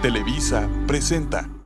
Televisa presenta.